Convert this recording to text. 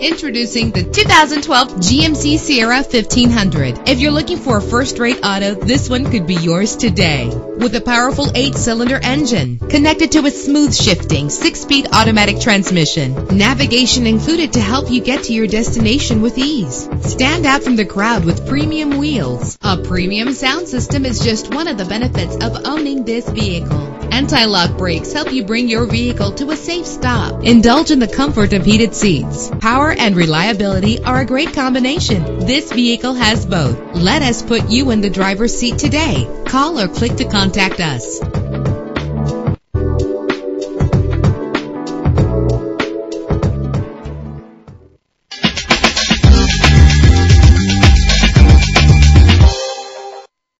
Introducing the 2012 GMC Sierra 1500. If you're looking for a first-rate auto, this one could be yours today. With a powerful 8-cylinder engine connected to a smooth-shifting 6-speed automatic transmission, navigation included to help you get to your destination with ease. Stand out from the crowd with premium wheels. A premium sound system is just one of the benefits of owning this vehicle. Anti-lock brakes help you bring your vehicle to a safe stop. Indulge in the comfort of heated seats. Power and reliability are a great combination. This vehicle has both. Let us put you in the driver's seat today. Call or click to contact us.